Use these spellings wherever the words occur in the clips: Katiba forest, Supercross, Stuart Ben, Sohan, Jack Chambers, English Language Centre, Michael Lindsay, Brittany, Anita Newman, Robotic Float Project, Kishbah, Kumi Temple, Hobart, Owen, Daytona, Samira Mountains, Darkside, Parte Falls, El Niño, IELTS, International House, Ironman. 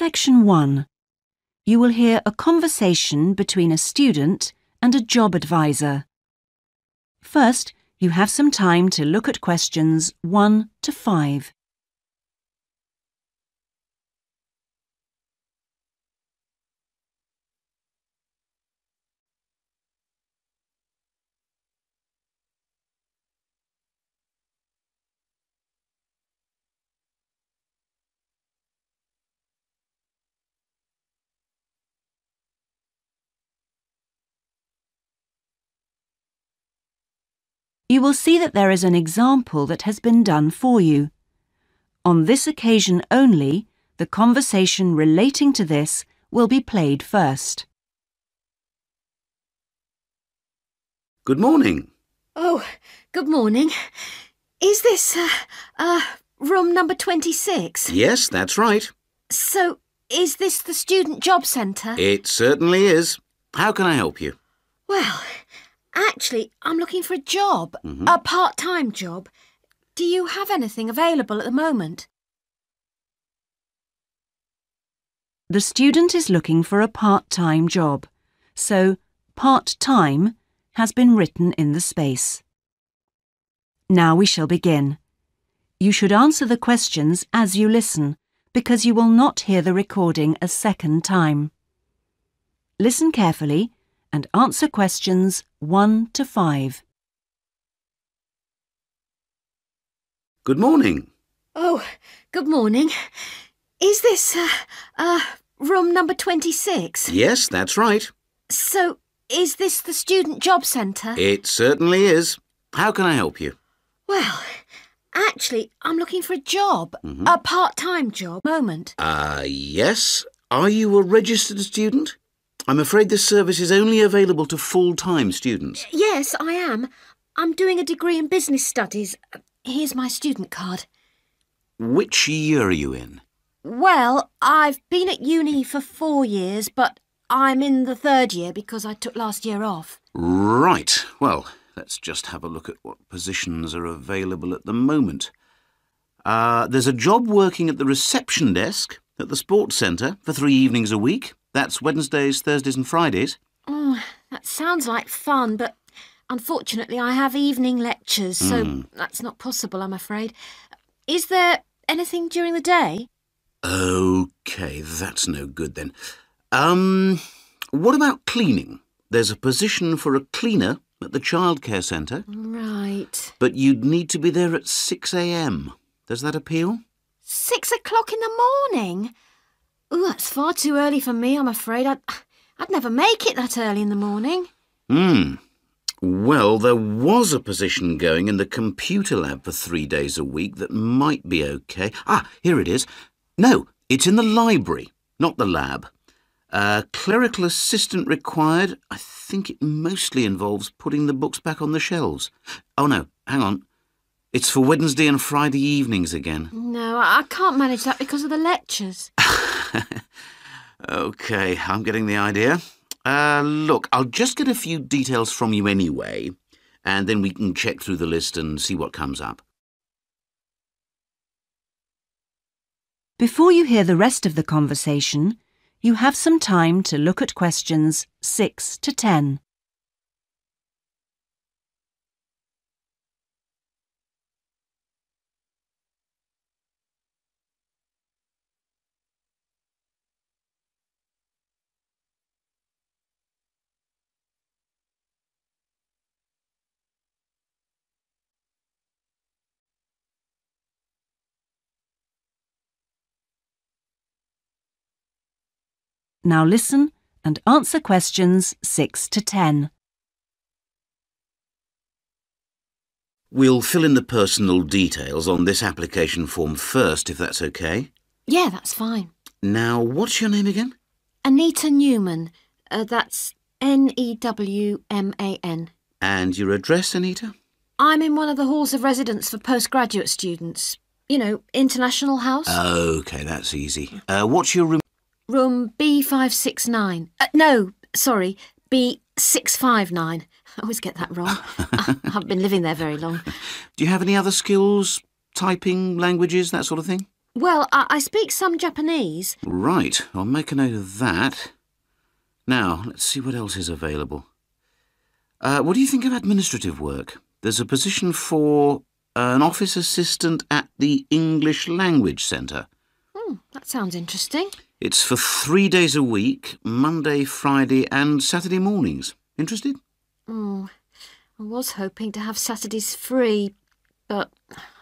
Section 1. You will hear a conversation between a student and a job advisor. First, you have some time to look at questions 1 to 5. You will see that there is an example that has been done for you. On this occasion only, the conversation relating to this will be played first. Good morning. Oh, good morning. Is this room number 26? Yes, that's right. So, is this the Student Job Centre? It certainly is. How can I help you? Well, actually, I'm looking for a job, a part-time job. Do you have anything available at the moment? The student is looking for a part-time job, so part-time has been written in the space. Now we shall begin. You should answer the questions as you listen, because you will not hear the recording a second time. Listen carefully and answer questions 1 to 5. Good morning. Oh, good morning. Is this room number 26? Yes, that's right. So, is this the Student Job Centre? It certainly is. How can I help you? Well, actually, I'm looking for a job, a part-time job. Moment. Yes. Are you a registered student? I'm afraid this service is only available to full-time students. Yes, I am. I'm doing a degree in business studies. Here's my student card. Which year are you in? Well, I've been at uni for 4 years, but I'm in the third year because I took last year off. Right. Well, let's just have a look at what positions are available at the moment. There's a job working at the reception desk at the sports centre for 3 evenings a week. That's Wednesdays, Thursdays and Fridays. That sounds like fun, but unfortunately I have evening lectures, so that's not possible, I'm afraid. Is there anything during the day? OK, that's no good then. What about cleaning? There's a position for a cleaner at the childcare centre. Right. But you'd need to be there at 6 a.m. Does that appeal? 6 o'clock in the morning? Oh, that's far too early for me, I'm afraid. I'd never make it that early in the morning. Well, there was a position going in the computer lab for 3 days a week that might be OK. Ah, here it is. No, it's in the library, not the lab. Clerical assistant required. I think it mostly involves putting the books back on the shelves. Oh, no, hang on. It's for Wednesday and Friday evenings again. No, I can't manage that because of the lectures. OK, I'm getting the idea. Look, I'll just get a few details from you anyway, and then we can check through the list and see what comes up. Before you hear the rest of the conversation, you have some time to look at questions 6 to 10. Now listen and answer questions 6 to 10. We'll fill in the personal details on this application form first, if that's OK. Yeah, that's fine. Now, what's your name again? Anita Newman. That's N-E-W-M-A-N. And your address, Anita? I'm in one of the halls of residence for postgraduate students. You know, International House. OK, that's easy. What's your room? Room B569. No, sorry, B659. I always get that wrong. I haven't been living there very long. Do you have any other skills? Typing, languages, that sort of thing? Well, I speak some Japanese. Right, I'll make a note of that. Now, let's see what else is available. What do you think of administrative work? There's a position for an office assistant at the English Language Centre. Hmm, that sounds interesting. It's for 3 days a week, Monday, Friday and Saturday mornings. Interested? I was hoping to have Saturdays free, but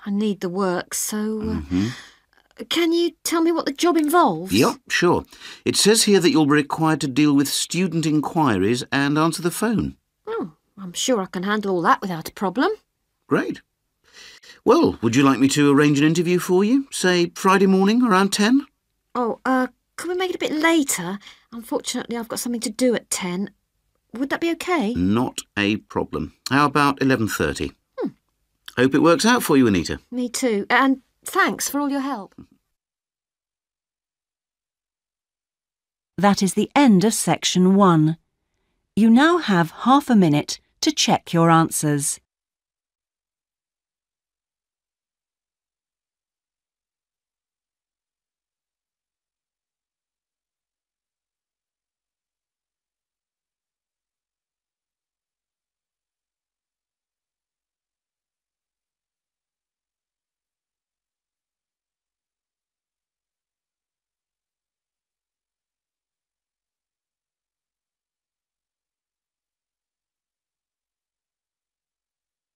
I need the work, so... Can you tell me what the job involves? Yep, sure. It says here that you'll be required to deal with student inquiries and answer the phone. Oh, I'm sure I can handle all that without a problem. Great. Well, would you like me to arrange an interview for you? Say, Friday morning around 10? Oh, can we make it a bit later? Unfortunately, I've got something to do at 10. Would that be okay? Not a problem. How about 11:30? Hope it works out for you, Anita. Me too. And thanks for all your help. That is the end of Section 1. You now have half a minute to check your answers.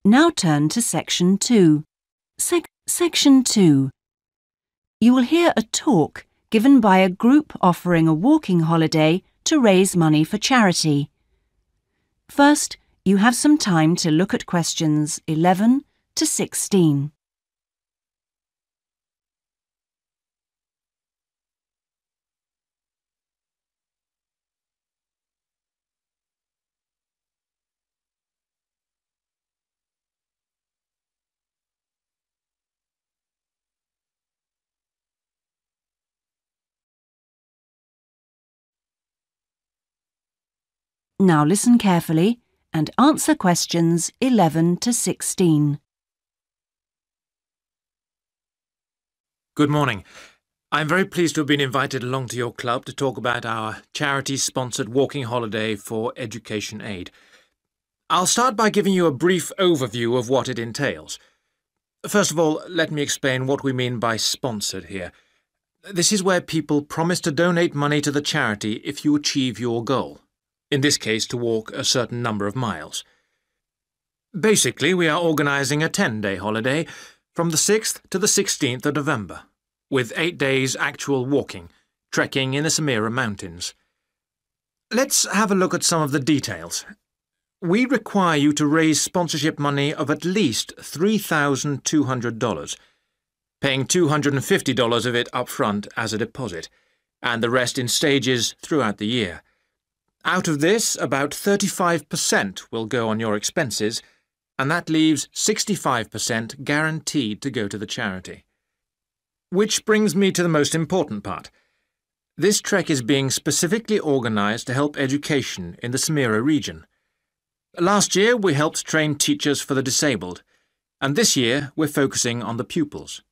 Now turn to Section 2. Section 2. You will hear a talk given by a group offering a walking holiday to raise money for charity. First, you have some time to look at questions 11 to 16. Now listen carefully and answer questions 11 to 16. Good morning. I'm very pleased to have been invited along to your club to talk about our charity-sponsored walking holiday for education aid. I'll start by giving you a brief overview of what it entails. First of all, let me explain what we mean by sponsored here. This is where people promise to donate money to the charity if you achieve your goal. In this case, to walk a certain number of miles. Basically, we are organising a 10-day holiday from the 6th to the 16th of November, with 8 days actual walking, trekking in the Samira Mountains. Let's have a look at some of the details. We require you to raise sponsorship money of at least $3,200, paying $250 of it up front as a deposit, and the rest in stages throughout the year. Out of this, about 35% will go on your expenses, and that leaves 65% guaranteed to go to the charity. Which brings me to the most important part. This trek is being specifically organised to help education in the Samira region. Last year, we helped train teachers for the disabled, and this year, we're focusing on the pupils.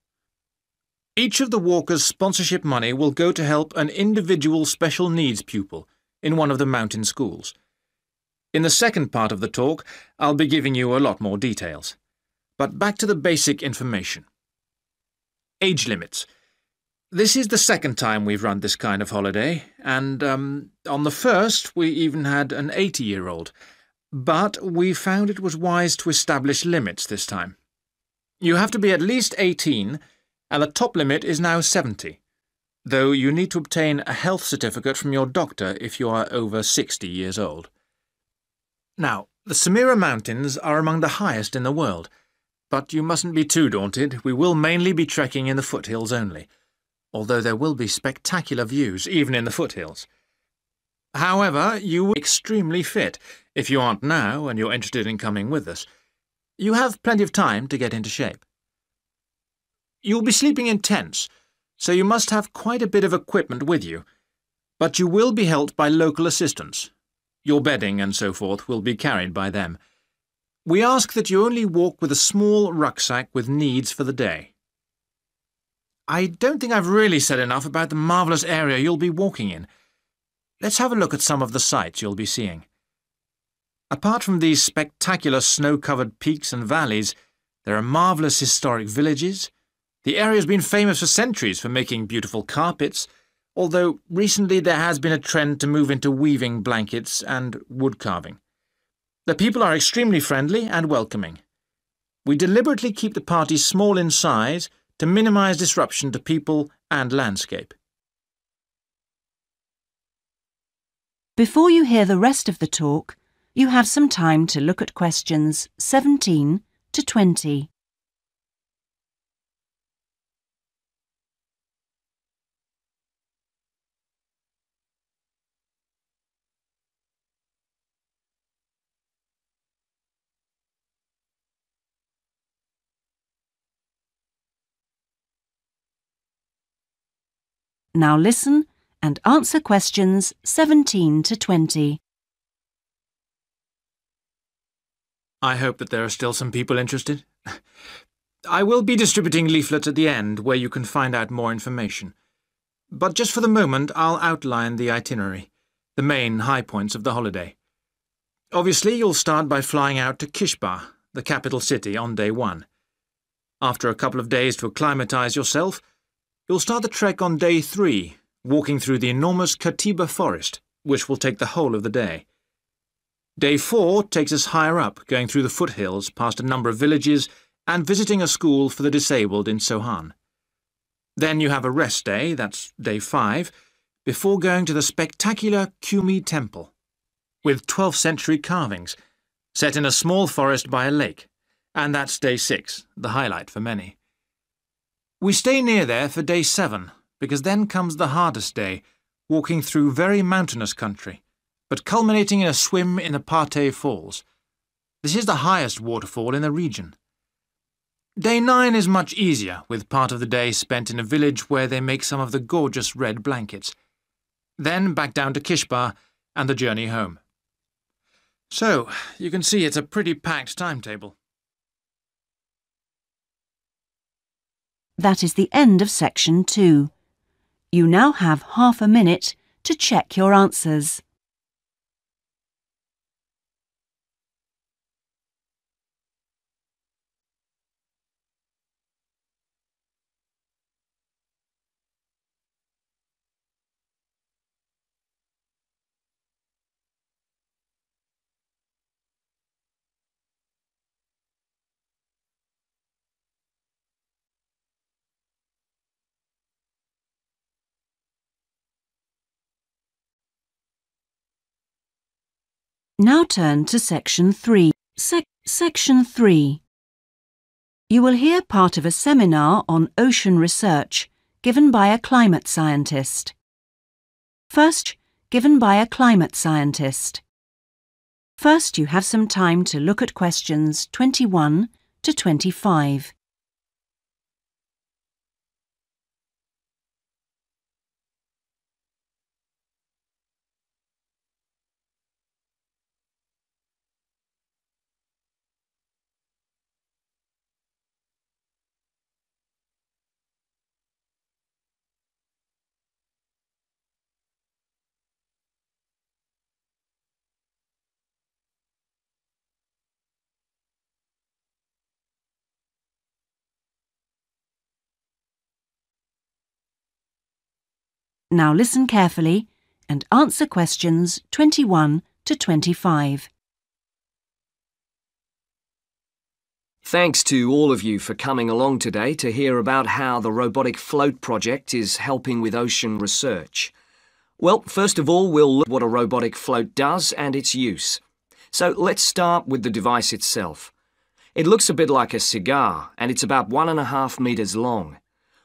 Each of the walkers' sponsorship money will go to help an individual special needs pupil in one of the mountain schools. In the second part of the talk, I'll be giving you a lot more details. But back to the basic information. Age limits. This is the second time we've run this kind of holiday, and on the first we even had an 80-year-old. But we found it was wise to establish limits this time. You have to be at least 18, and the top limit is now 70. Though you need to obtain a health certificate from your doctor if you are over 60 years old. Now, the Samira Mountains are among the highest in the world, but you mustn't be too daunted. We will mainly be trekking in the foothills only, although there will be spectacular views, even in the foothills. However, you will be extremely fit, if you aren't now and you're interested in coming with us. You have plenty of time to get into shape. You'll be sleeping in tents, so you must have quite a bit of equipment with you, but you will be helped by local assistants. Your bedding and so forth will be carried by them. We ask that you only walk with a small rucksack with needs for the day. I don't think I've really said enough about the marvellous area you'll be walking in. Let's have a look at some of the sights you'll be seeing. Apart from these spectacular snow-covered peaks and valleys, there are marvellous historic villages. The area's been famous for centuries for making beautiful carpets, although recently there has been a trend to move into weaving blankets and wood carving. The people are extremely friendly and welcoming. We deliberately keep the party small in size to minimise disruption to people and landscape. Before you hear the rest of the talk, you have some time to look at questions 17 to 20. Now listen and answer questions 17 to 20. I hope that there are still some people interested. I will be distributing leaflets at the end where you can find out more information. But just for the moment, I'll outline the itinerary, the main high points of the holiday. Obviously, you'll start by flying out to Kishbah, the capital city, on day one. After a couple of days to acclimatise yourself, you'll start the trek on day three, walking through the enormous Katiba forest, which will take the whole of the day. Day four takes us higher up, going through the foothills, past a number of villages, and visiting a school for the disabled in Sohan. Then you have a rest day, that's day five, before going to the spectacular Kumi Temple, with 12th century carvings, set in a small forest by a lake, and that's day six, the highlight for many. We stay near there for day seven, because then comes the hardest day, walking through very mountainous country, but culminating in a swim in the Parte Falls. This is the highest waterfall in the region. Day nine is much easier, with part of the day spent in a village where they make some of the gorgeous red blankets. Then back down to Kishbah and the journey home. So, you can see it's a pretty packed timetable. That is the end of section 2. You now have half a minute to check your answers. Now turn to section 3. Section 3. You will hear part of a seminar on ocean research given by a climate scientist. First, you have some time to look at questions 21 to 25. Now listen carefully and answer questions 21 to 25. Thanks to all of you for coming along today to hear about how the Robotic Float Project is helping with ocean research. Well, first of all, we'll look at what a robotic float does and its use. So let's start with the device itself. It looks a bit like a cigar, and it's about 1.5 metres long.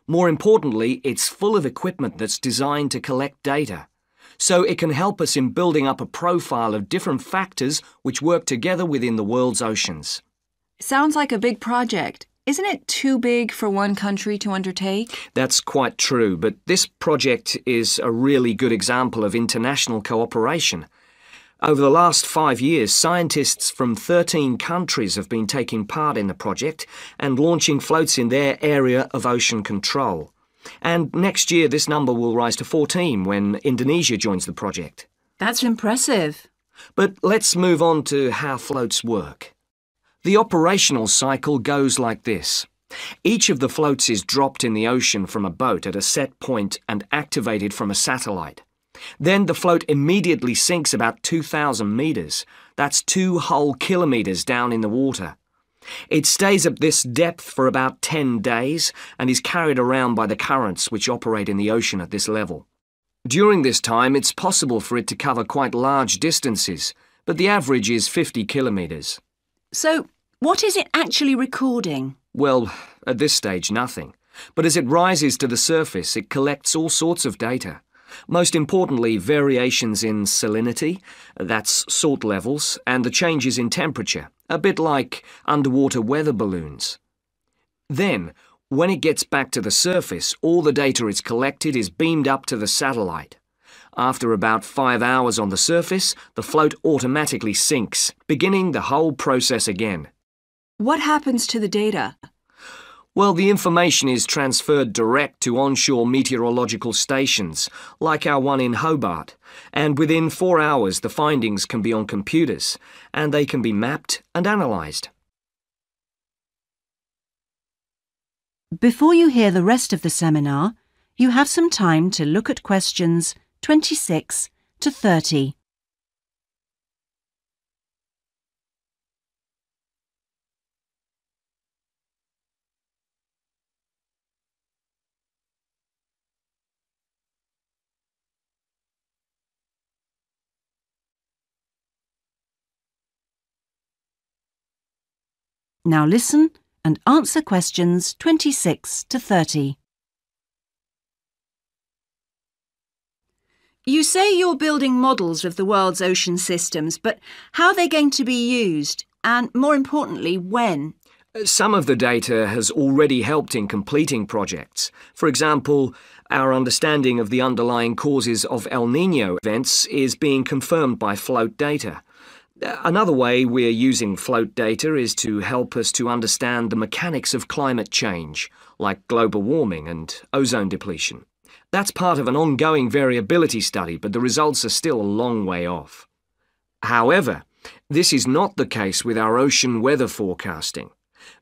More importantly, it's full of equipment that's designed to collect data, so it can help us in building up a profile of different factors which work together within the world's oceans. Sounds like a big project. Isn't it too big for one country to undertake? That's quite true, but this project is a really good example of international cooperation. Over the last 5 years, scientists from 13 countries have been taking part in the project and launching floats in their area of ocean control. And next year this number will rise to 14 when Indonesia joins the project. That's impressive. But let's move on to how floats work. The operational cycle goes like this. Each of the floats is dropped in the ocean from a boat at a set point and activated from a satellite. Then the float immediately sinks about 2,000 metres. That's 2 whole kilometres down in the water. It stays at this depth for about 10 days and is carried around by the currents which operate in the ocean at this level. During this time, it's possible for it to cover quite large distances, but the average is 50 kilometres. So, what is it actually recording? Well, at this stage, nothing. But as it rises to the surface, it collects all sorts of data. Most importantly, variations in salinity, that's salt levels, and the changes in temperature, a bit like underwater weather balloons. Then, when it gets back to the surface, all the data it's collected is beamed up to the satellite. After about 5 hours on the surface, the float automatically sinks, beginning the whole process again. What happens to the data? Well, the information is transferred direct to onshore meteorological stations, like our one in Hobart, and within 4 hours the findings can be on computers, and they can be mapped and analysed. Before you hear the rest of the seminar, you have some time to look at questions 26 to 30. Now listen and answer questions 26 to 30. You say you're building models of the world's ocean systems, but how are they going to be used? And more importantly, when? Some of the data has already helped in completing projects. For example, our understanding of the underlying causes of El Niño events is being confirmed by float data. Another way we're using float data is to help us to understand the mechanics of climate change, like global warming and ozone depletion. That's part of an ongoing variability study, but the results are still a long way off. However, this is not the case with our ocean weather forecasting.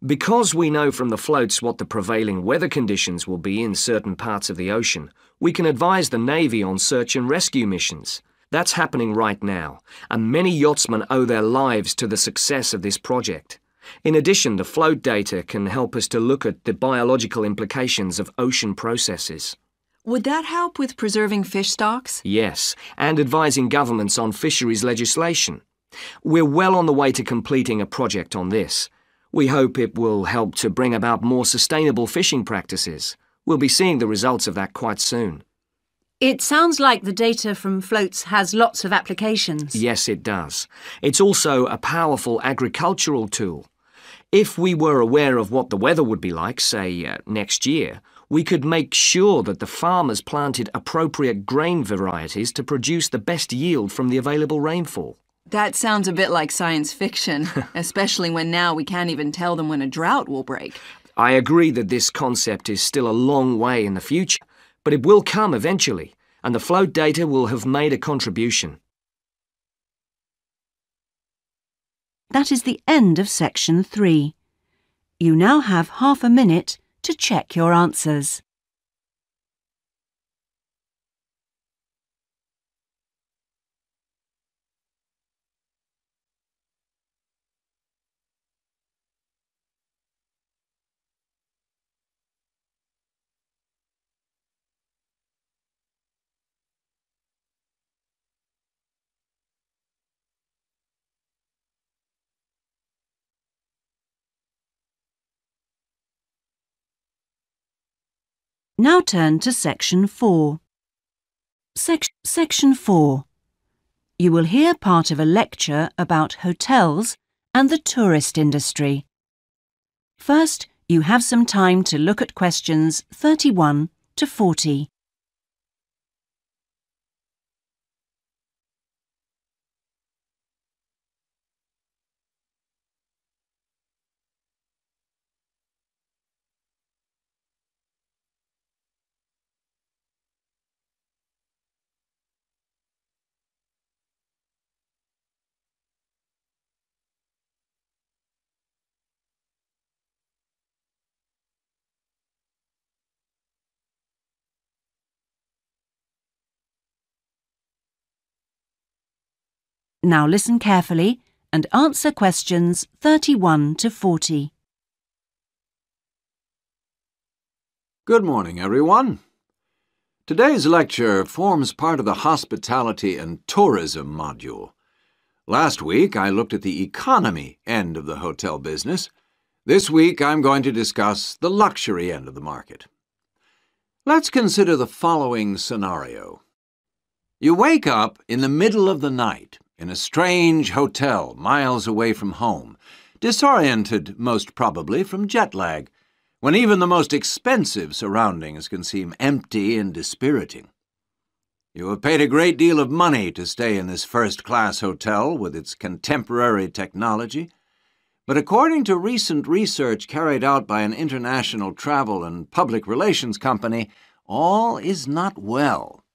Because we know from the floats what the prevailing weather conditions will be in certain parts of the ocean, we can advise the Navy on search and rescue missions. That's happening right now, and many yachtsmen owe their lives to the success of this project. In addition, the float data can help us to look at the biological implications of ocean processes. Would that help with preserving fish stocks? Yes, and advising governments on fisheries legislation. We're well on the way to completing a project on this. We hope it will help to bring about more sustainable fishing practices. We'll be seeing the results of that quite soon. It sounds like the data from floats has lots of applications. Yes, it does. It's also a powerful agricultural tool. If we were aware of what the weather would be like, say, next year, we could make sure that the farmers planted appropriate grain varieties to produce the best yield from the available rainfall. That sounds a bit like science fiction, especially when now we can't even tell them when a drought will break. I agree that this concept is still a long way in the future. But it will come eventually, and the float data will have made a contribution. That is the end of Section 3. You now have half a minute to check your answers. Now turn to Section 4. Section 4. You will hear part of a lecture about hotels and the tourist industry. First, you have some time to look at questions 31 to 40. Now listen carefully and answer questions 31 to 40. Good morning, everyone. Today's lecture forms part of the Hospitality and Tourism module. Last week, I looked at the economy end of the hotel business. This week, I'm going to discuss the luxury end of the market. Let's consider the following scenario. You wake up in the middle of the night in a strange hotel miles away from home, disoriented most probably from jet lag, when even the most expensive surroundings can seem empty and dispiriting. You have paid a great deal of money to stay in this first-class hotel with its contemporary technology, but according to recent research carried out by an international travel and public relations company, all is not well.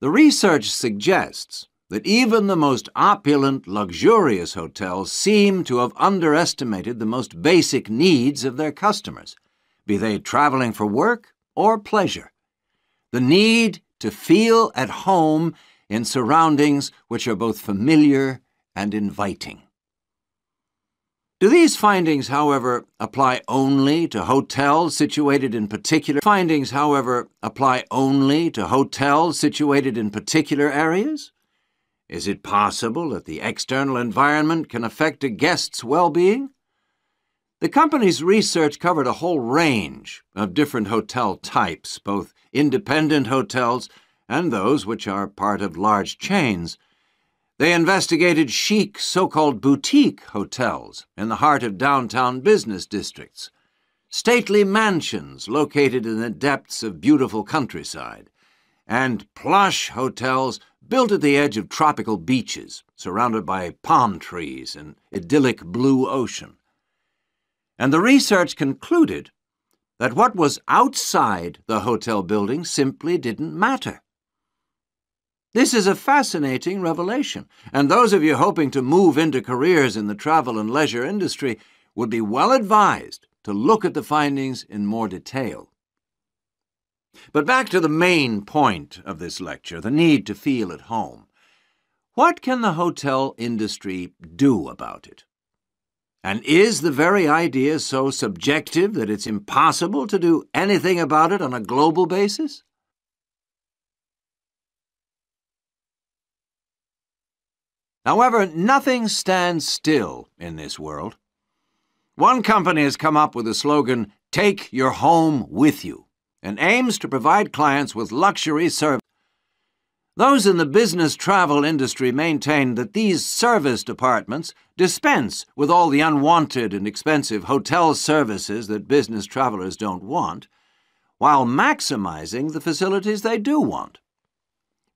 The research suggests that even the most opulent, luxurious hotels seem to have underestimated the most basic needs of their customers, be they traveling for work or pleasure. The need to feel at home in surroundings which are both familiar and inviting. Do these findings, however, apply only to hotels situated in particular areas? Is it possible that the external environment can affect a guest's well-being? The company's research covered a whole range of different hotel types, both independent hotels and those which are part of large chains. They investigated chic, so-called boutique hotels in the heart of downtown business districts, stately mansions located in the depths of beautiful countryside, and plush hotels built at the edge of tropical beaches, surrounded by palm trees and idyllic blue ocean. And the research concluded that what was outside the hotel building simply didn't matter. This is a fascinating revelation, and those of you hoping to move into careers in the travel and leisure industry would be well advised to look at the findings in more detail. But back to the main point of this lecture, the need to feel at home. What can the hotel industry do about it? And is the very idea so subjective that it's impossible to do anything about it on a global basis? However, nothing stands still in this world. One company has come up with the slogan, "Take your home with you," and aims to provide clients with luxury services. Those in the business travel industry maintain that these service departments dispense with all the unwanted and expensive hotel services that business travelers don't want, while maximizing the facilities they do want.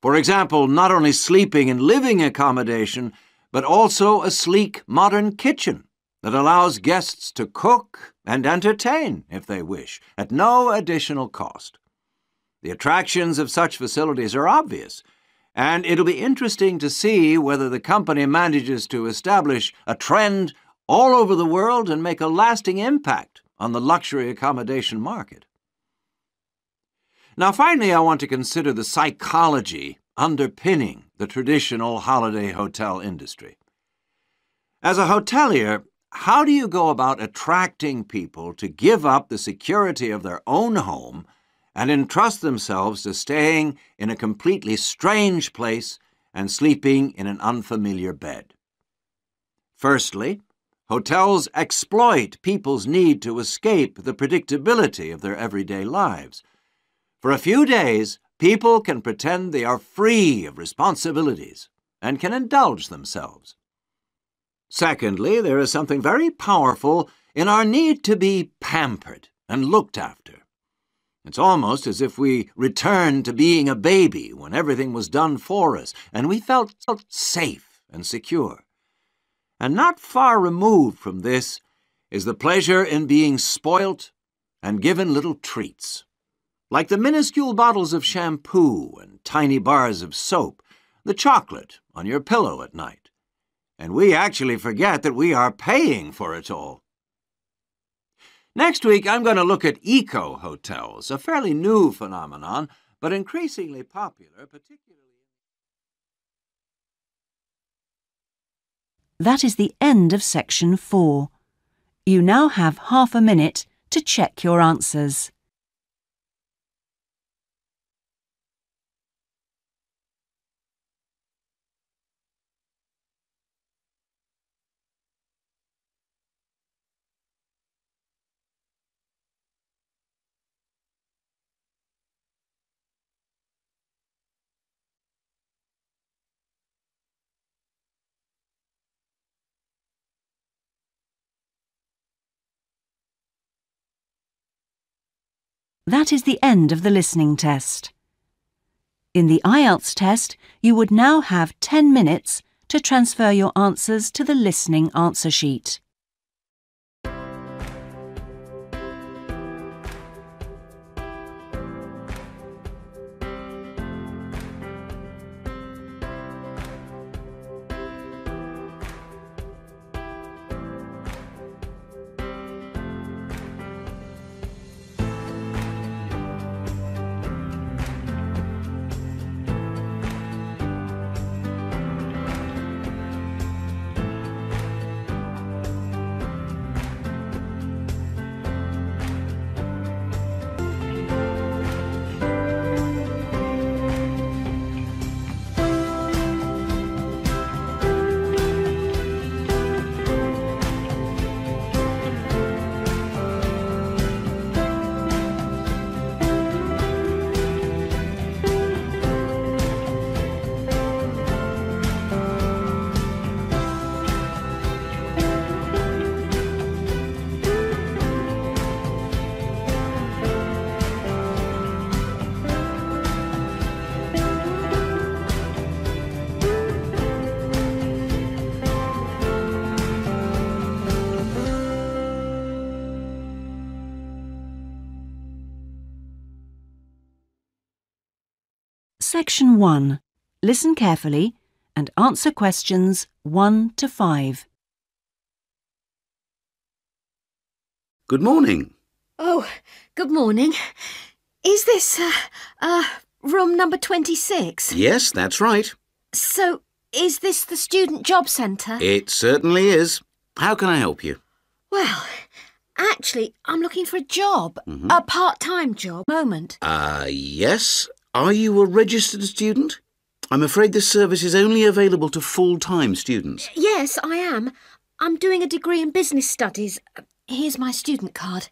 For example, not only sleeping and living accommodation, but also a sleek, modern kitchen that allows guests to cook and entertain, if they wish, at no additional cost. The attractions of such facilities are obvious, and it'll be interesting to see whether the company manages to establish a trend all over the world and make a lasting impact on the luxury accommodation market. Now, finally, I want to consider the psychology underpinning the traditional holiday hotel industry. As a hotelier, how do you go about attracting people to give up the security of their own home and entrust themselves to staying in a completely strange place and sleeping in an unfamiliar bed? Firstly, hotels exploit people's need to escape the predictability of their everyday lives. For a few days, people can pretend they are free of responsibilities and can indulge themselves. Secondly, there is something very powerful in our need to be pampered and looked after. It's almost as if we returned to being a baby when everything was done for us and we felt safe and secure. And not far removed from this is the pleasure in being spoilt and given little treats, like the minuscule bottles of shampoo and tiny bars of soap, the chocolate on your pillow at night. And we actually forget that we are paying for it all. Next week, I'm going to look at eco-hotels, a fairly new phenomenon, but increasingly popular, particularly That is the end of section 4. You now have half a minute to check your answers. That is the end of the listening test. In the IELTS test, you would now have 10 minutes to transfer your answers to the listening answer sheet. Section 1. Listen carefully and answer questions 1 to 5. Good morning. Oh, good morning. Is this room number 26? Yes, that's right. So, is this the Student Job Centre? It certainly is. How can I help you? Well, actually, I'm looking for a job. A part-time job. Moment. Yes. Are you a registered student? I'm afraid this service is only available to full-time students. Yes, I am. I'm doing a degree in business studies. Here's my student card.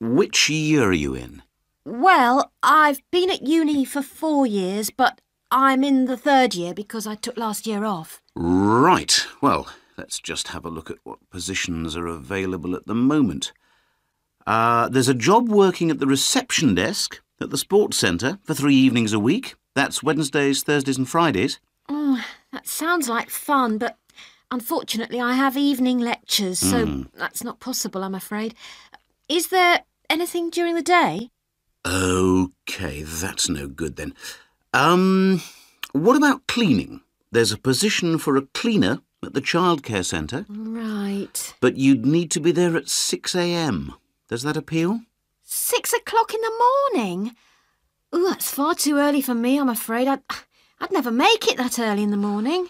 Which year are you in? Well, I've been at uni for 4 years, but I'm in the third year because I took last year off. Right. Well, let's just have a look at what positions are available at the moment. There's a job working at the reception desk at the sports centre for 3 evenings a week. That's Wednesdays, Thursdays and Fridays. Oh, that sounds like fun, but unfortunately I have evening lectures, so that's not possible, I'm afraid. Is there anything during the day? OK, that's no good then. What about cleaning? There's a position for a cleaner at the childcare centre. Right. But you'd need to be there at 6 a.m. Does that appeal? 6 o'clock in the morning? Ooh, that's far too early for me, I'm afraid. I'd never make it that early in the morning.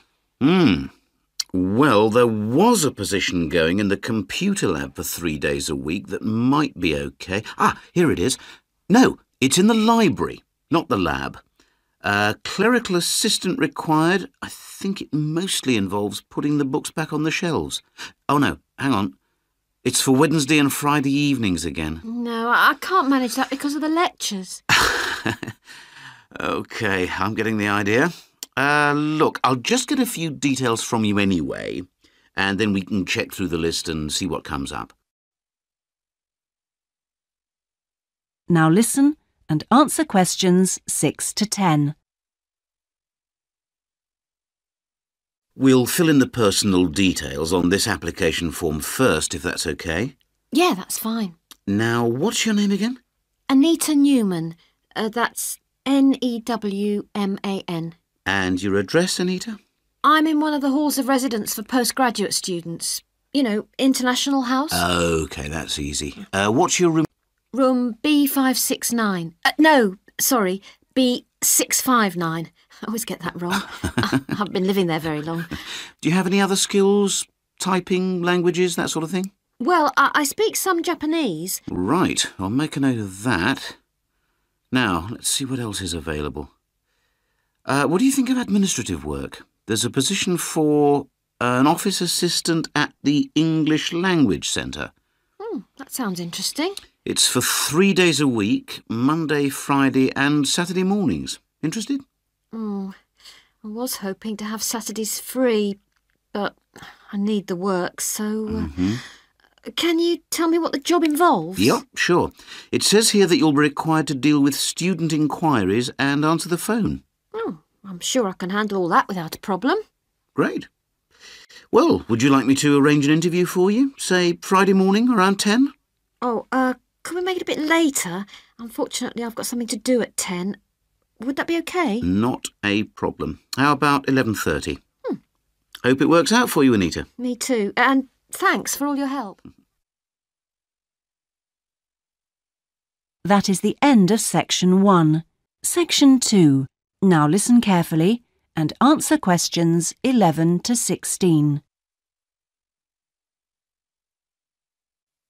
Well, there was a position going in the computer lab for 3 days a week that might be OK. Ah, here it is. No, it's in the library, not the lab. Clerical assistant required. I think it mostly involves putting the books back on the shelves. Oh, no, hang on. It's for Wednesday and Friday evenings again. No, I can't manage that because of the lectures. OK, I'm getting the idea. Look, I'll just get a few details from you anyway, and then we can check through the list and see what comes up. Now listen and answer questions 6 to 10. We'll fill in the personal details on this application form first, if that's OK. Yeah, that's fine. Now, what's your name again? Anita Newman. That's N-E-W-M-A-N. And your address, Anita? I'm in one of the halls of residence for postgraduate students. You know, International House. OK, that's easy. What's your room? Room B569. No, sorry, B 659. I always get that wrong. I haven't been living there very long. Do you have any other skills? Typing, languages, that sort of thing? Well, I speak some Japanese. Right. I'll make a note of that. Now, let's see what else is available. What do you think of administrative work? There's a position for an office assistant at the English Language Centre. Hmm, that sounds interesting. It's for 3 days a week, Monday, Friday and Saturday mornings. Interested? Oh, I was hoping to have Saturdays free, but I need the work, so... Can you tell me what the job involves? Yep, sure. It says here that you'll be required to deal with student inquiries and answer the phone. Oh, I'm sure I can handle all that without a problem. Great. Well, would you like me to arrange an interview for you? Say, Friday morning around 10? Oh, can we make it a bit later? Unfortunately, I've got something to do at 10. Would that be okay? Not a problem. How about 11:30? Hope it works out for you, Anita. Me too. And thanks for all your help. That is the end of Section 1. Section 2. Now listen carefully and answer questions 11 to 16.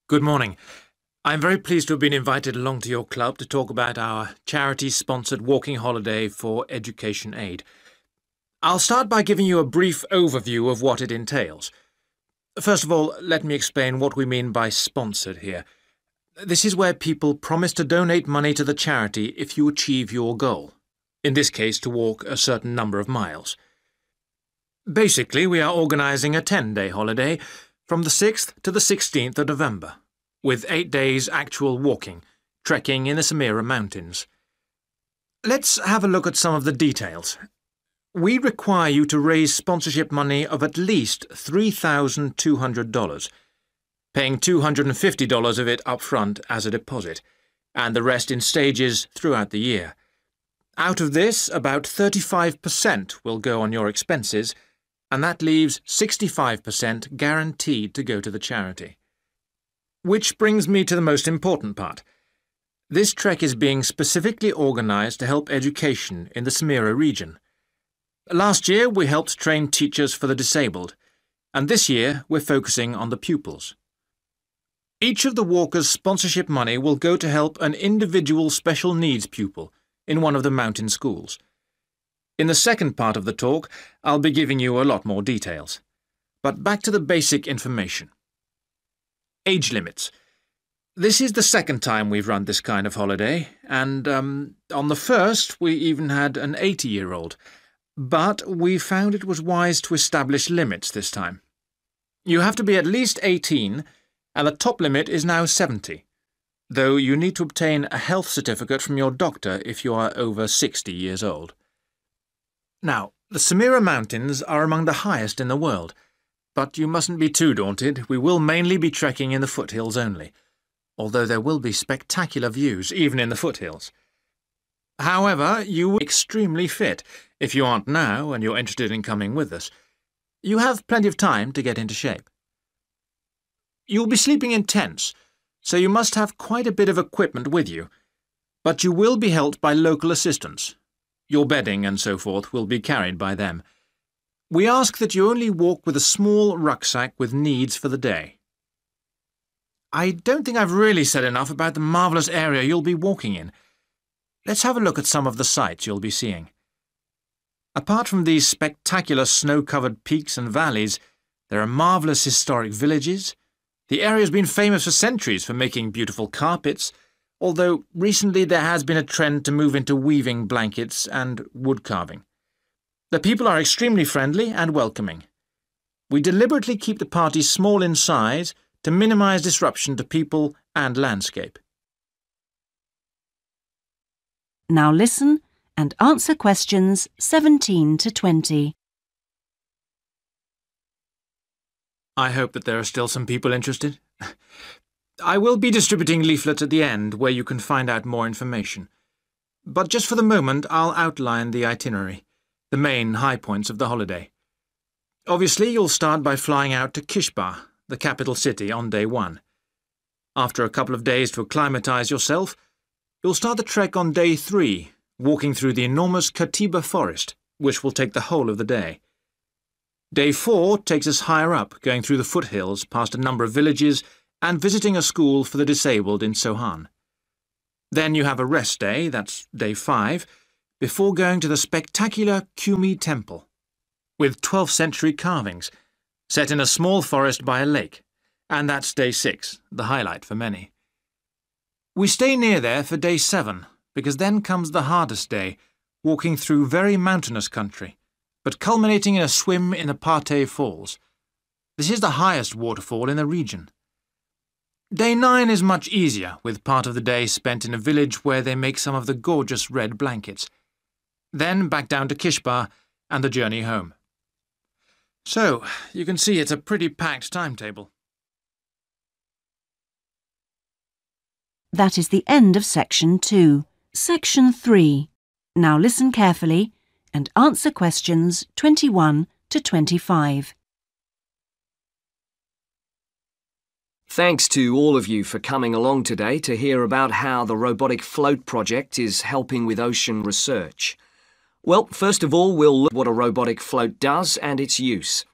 Good morning. I'm very pleased to have been invited along to your club to talk about our charity-sponsored walking holiday for education aid. I'll start by giving you a brief overview of what it entails. First of all, let me explain what we mean by sponsored here. This is where people promise to donate money to the charity if you achieve your goal, in this case to walk a certain number of miles. Basically, we are organising a 10-day holiday from the 6th to the 16th of November, with 8 days actual walking, trekking in the Samira Mountains. Let's have a look at some of the details. We require you to raise sponsorship money of at least $3,200, paying $250 of it up front as a deposit, and the rest in stages throughout the year. Out of this, about 35% will go on your expenses, and that leaves 65% guaranteed to go to the charity. Which brings me to the most important part. This trek is being specifically organised to help education in the Samira region. Last year, we helped train teachers for the disabled, and this year, we're focusing on the pupils. Each of the walkers' sponsorship money will go to help an individual special needs pupil in one of the mountain schools. In the second part of the talk, I'll be giving you a lot more details. But back to the basic information. Age limits. This is the second time we've run this kind of holiday, and on the first, we even had an 80-year-old. But we found it was wise to establish limits this time. You have to be at least 18, and the top limit is now 70, though you need to obtain a health certificate from your doctor if you are over 60 years old. Now, the Samira Mountains are among the highest in the world, but you mustn't be too daunted. We will mainly be trekking in the foothills only, although there will be spectacular views even in the foothills. However, you are extremely fit, if you aren't now and you're interested in coming with us. You have plenty of time to get into shape. You'll be sleeping in tents, so you must have quite a bit of equipment with you, but you will be helped by local assistants. Your bedding and so forth will be carried by them. We ask that you only walk with a small rucksack with needs for the day. I don't think I've really said enough about the marvellous area you'll be walking in. Let's have a look at some of the sights you'll be seeing. Apart from these spectacular snow-covered peaks and valleys, there are marvellous historic villages. The area's been famous for centuries for making beautiful carpets, although recently there has been a trend to move into weaving blankets and wood carving. The people are extremely friendly and welcoming. We deliberately keep the party small in size to minimise disruption to people and landscape. Now listen and answer questions 17 to 20. I hope that there are still some people interested. I will be distributing leaflets at the end where you can find out more information. But just for the moment, I'll outline the itinerary, the main high points of the holiday. Obviously, you'll start by flying out to Kishbah, the capital city, on day one. After a couple of days to acclimatise yourself, you'll start the trek on day 3, walking through the enormous Katiba forest, which will take the whole of the day. Day 4 takes us higher up, going through the foothills, past a number of villages, and visiting a school for the disabled in Sohan. Then you have a rest day, that's day 5, before going to the spectacular Kumi Temple, with 12th century carvings, set in a small forest by a lake, and that's day 6, the highlight for many. We stay near there for day 7, because then comes the hardest day, walking through very mountainous country, but culminating in a swim in the Parte Falls. This is the highest waterfall in the region. Day 9 is much easier, with part of the day spent in a village where they make some of the gorgeous red blankets. Then back down to Kishbah and the journey home. So, you can see it's a pretty packed timetable. That is the end of Section 2. Section 3. Now listen carefully and answer questions 21 to 25. Thanks to all of you for coming along today to hear about how the Robotic Float Project is helping with ocean research. Well, first of all, we'll look at what a robotic float does and its use.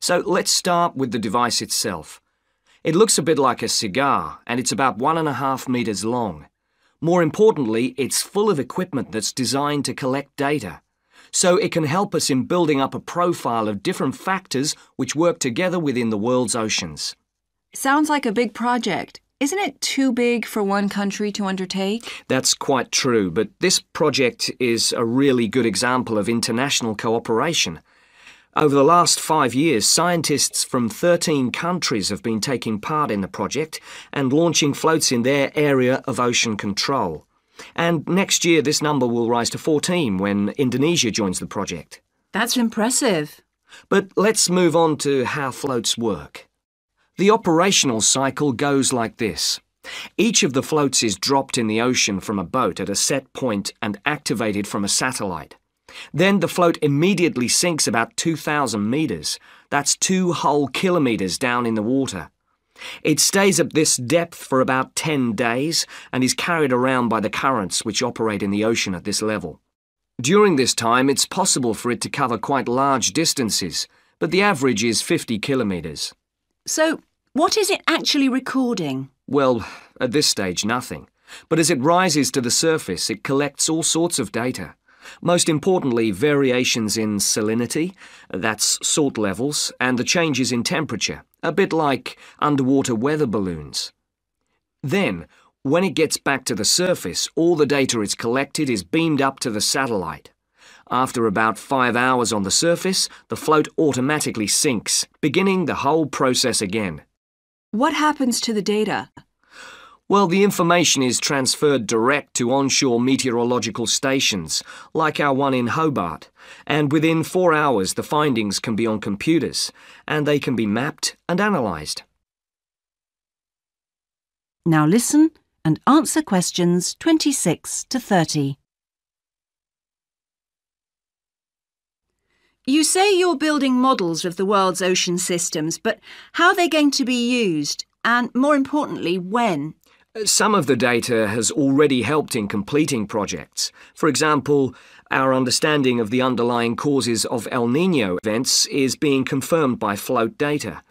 So let's start with the device itself. It looks a bit like a cigar, and it's about 1.5 metres long. More importantly, it's full of equipment that's designed to collect data. So it can help us in building up a profile of different factors which work together within the world's oceans. Sounds like a big project. Isn't it too big for one country to undertake? That's quite true, but this project is a really good example of international cooperation. Over the last 5 years, scientists from 13 countries have been taking part in the project and launching floats in their area of ocean control. And next year, this number will rise to 14 when Indonesia joins the project. That's impressive. But let's move on to how floats work. The operational cycle goes like this. Each of the floats is dropped in the ocean from a boat at a set point and activated from a satellite. Then the float immediately sinks about 2,000 metres. That's 2 whole kilometres down in the water. It stays at this depth for about 10 days and is carried around by the currents which operate in the ocean at this level. During this time, it's possible for it to cover quite large distances, but the average is 50 kilometres. So, what is it actually recording? Well, at this stage, nothing. But as it rises to the surface, it collects all sorts of data. Most importantly, variations in salinity, that's salt levels, and the changes in temperature, a bit like underwater weather balloons. Then, when it gets back to the surface, all the data it's collected is beamed up to the satellite. After about 5 hours on the surface, the float automatically sinks, beginning the whole process again. What happens to the data? Well, the information is transferred direct to onshore meteorological stations, like our one in Hobart, and within 4 hours the findings can be on computers, and they can be mapped and analysed. Now listen and answer questions 26 to 30. You say you're building models of the world's ocean systems, but how are they going to be used? And more importantly, when? Some of the data has already helped in completing projects. For example, our understanding of the underlying causes of El Niño events is being confirmed by float data.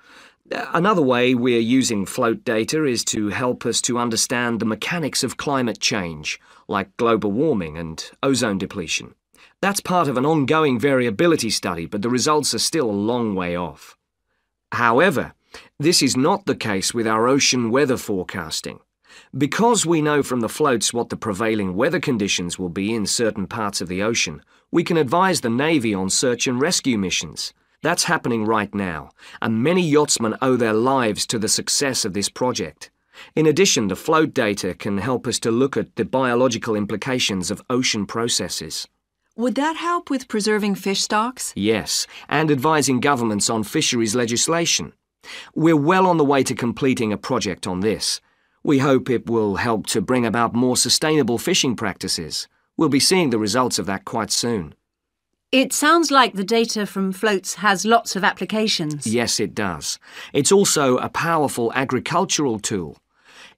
Another way we're using float data is to help us to understand the mechanics of climate change, like global warming and ozone depletion. That's part of an ongoing variability study, but the results are still a long way off. However, this is not the case with our ocean weather forecasting. Because we know from the floats what the prevailing weather conditions will be in certain parts of the ocean, we can advise the Navy on search and rescue missions. That's happening right now, and many yachtsmen owe their lives to the success of this project. In addition, the float data can help us to look at the biological implications of ocean processes. Would that help with preserving fish stocks? Yes, and advising governments on fisheries legislation. We're well on the way to completing a project on this. We hope it will help to bring about more sustainable fishing practices. We'll be seeing the results of that quite soon. It sounds like the data from floats has lots of applications. Yes, it does. It's also a powerful agricultural tool.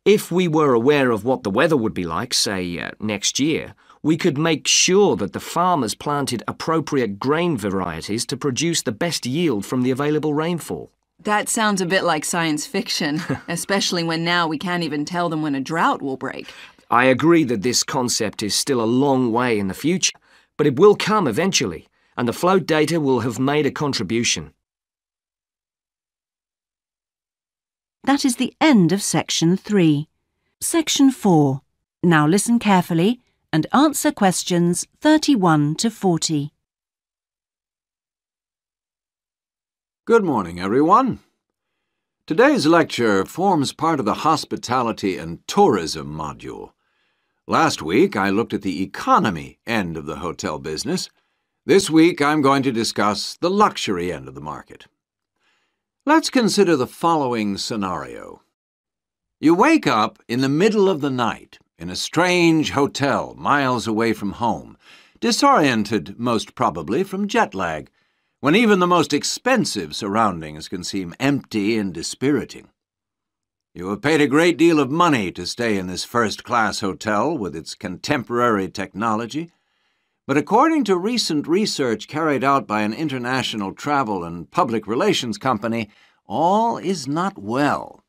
If we were aware of what the weather would be like, say, next year, we could make sure that the farmers planted appropriate grain varieties to produce the best yield from the available rainfall. That sounds a bit like science fiction, especially when now we can't even tell them when a drought will break. I agree that this concept is still a long way in the future, but it will come eventually, and the float data will have made a contribution. That is the end of Section 3. Section 4. Now listen carefully and answer questions 31 to 40. Good morning, everyone. Today's lecture forms part of the Hospitality and Tourism module. Last week, I looked at the economy end of the hotel business. This week, I'm going to discuss the luxury end of the market. Let's consider the following scenario. You wake up in the middle of the night in a strange hotel miles away from home, disoriented most probably from jet lag, when even the most expensive surroundings can seem empty and dispiriting. You have paid a great deal of money to stay in this first-class hotel with its contemporary technology, but according to recent research carried out by an international travel and public relations company, all is not well.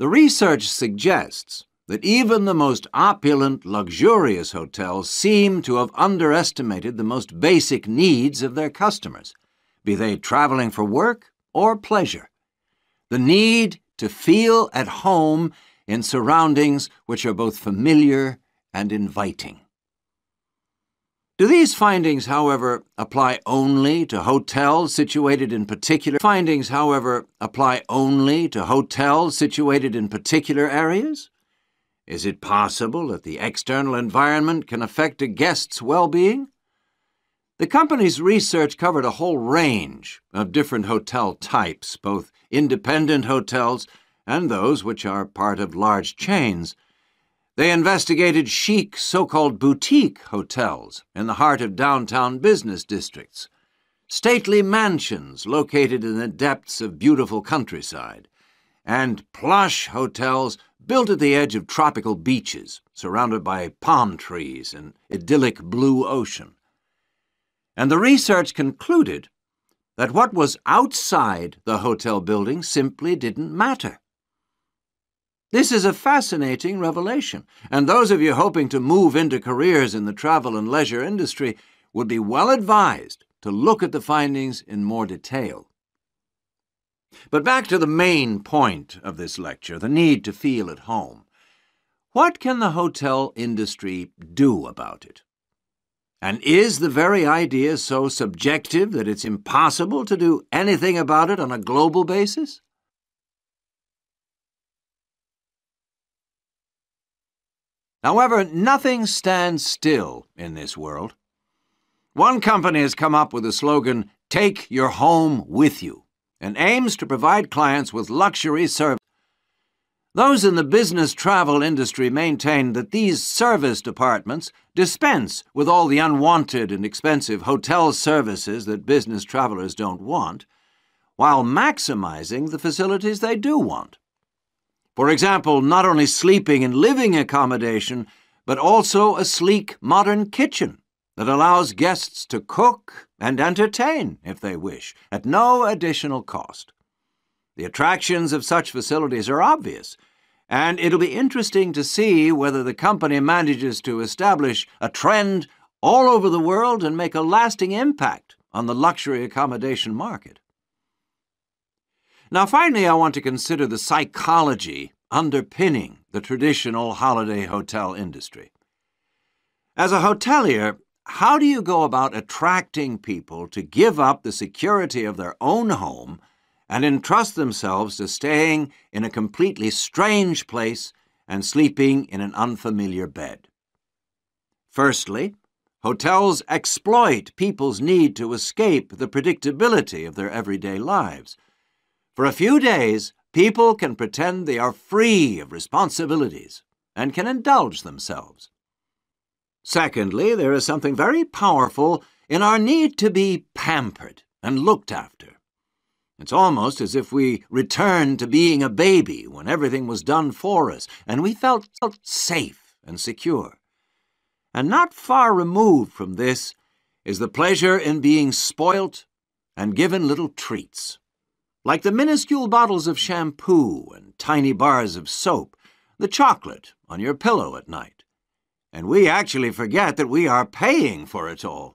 The research suggests that even the most opulent, luxurious hotels seem to have underestimated the most basic needs of their customers, be they traveling for work or pleasure. The need to feel at home in surroundings which are both familiar and inviting. Do these findings, however, apply only to hotels situated in particular areas? Is it possible that the external environment can affect a guest's well-being? The company's research covered a whole range of different hotel types, both independent hotels and those which are part of large chains. They investigated chic so-called boutique hotels in the heart of downtown business districts, stately mansions located in the depths of beautiful countryside, and plush hotels built at the edge of tropical beaches, surrounded by palm trees and idyllic blue ocean. And the research concluded that what was outside the hotel building simply didn't matter. This is a fascinating revelation, and those of you hoping to move into careers in the travel and leisure industry would be well advised to look at the findings in more detail. But back to the main point of this lecture, the need to feel at home. What can the hotel industry do about it? And is the very idea so subjective that it's impossible to do anything about it on a global basis? However, nothing stands still in this world. One company has come up with the slogan, "Take your home with you," and aims to provide clients with luxury services. Those in the business travel industry maintain that these service departments dispense with all the unwanted and expensive hotel services that business travelers don't want, while maximizing the facilities they do want. For example, not only sleeping and living accommodation, but also a sleek modern kitchen that allows guests to cook and entertain, if they wish, at no additional cost. The attractions of such facilities are obvious, and it'll be interesting to see whether the company manages to establish a trend all over the world and make a lasting impact on the luxury accommodation market. Now, finally, I want to consider the psychology underpinning the traditional holiday hotel industry. As a hotelier, how do you go about attracting people to give up the security of their own home and entrust themselves to staying in a completely strange place and sleeping in an unfamiliar bed? Firstly, hotels exploit people's need to escape the predictability of their everyday lives. For a few days, people can pretend they are free of responsibilities and can indulge themselves. Secondly, there is something very powerful in our need to be pampered and looked after. It's almost as if we returned to being a baby when everything was done for us, and we felt safe and secure. And not far removed from this is the pleasure in being spoilt and given little treats. Like the minuscule bottles of shampoo and tiny bars of soap, the chocolate on your pillow at night. And we actually forget that we are paying for it all.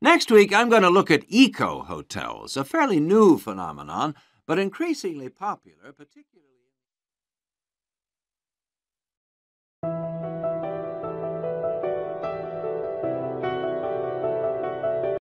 Next week, I'm going to look at eco-hotels, a fairly new phenomenon, but increasingly popular, particularly...